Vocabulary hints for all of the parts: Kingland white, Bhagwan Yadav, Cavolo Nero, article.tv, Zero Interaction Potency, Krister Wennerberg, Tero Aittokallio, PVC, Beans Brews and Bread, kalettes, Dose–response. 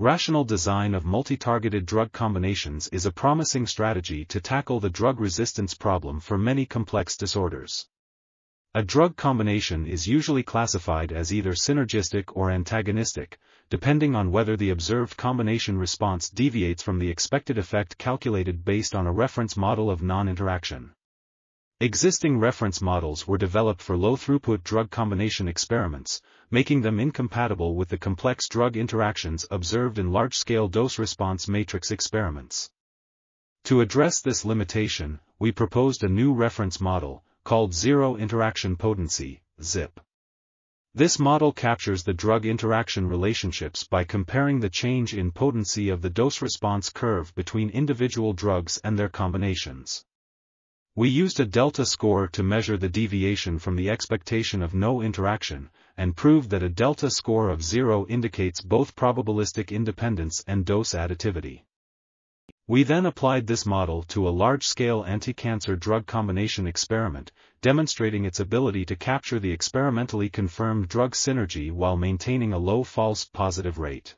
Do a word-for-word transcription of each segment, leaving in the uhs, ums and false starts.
Rational design of multi-targeted drug combinations is a promising strategy to tackle the drug resistance problem for many complex disorders. A drug combination is usually classified as either synergistic or antagonistic, depending on whether the observed combination response deviates from the expected effect calculated based on a reference model of non-interaction. Existing reference models were developed for low-throughput drug combination experiments, making them incompatible with the complex drug interactions observed in large-scale dose-response matrix experiments. To address this limitation, we proposed a new reference model, called Zero Interaction Potency, ZIP. This model captures the drug interaction relationships by comparing the change in potency of the dose-response curve between individual drugs and their combinations. We used a delta score to measure the deviation from the expectation of no interaction, and proved that a delta score of zero indicates both probabilistic independence and dose additivity. We then applied this model to a large-scale anti-cancer drug combination experiment, demonstrating its ability to capture the experimentally confirmed drug synergy while maintaining a low false positive rate.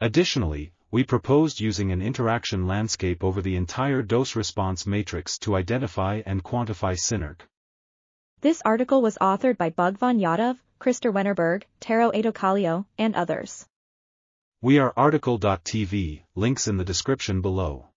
Additionally, we proposed using an interaction landscape over the entire dose-response matrix to identify and quantify synergy. This article was authored by Bhagwan Yadav, Krister Wennerberg, Tero Aittokallio, and others. We are article dot t v, links in the description below.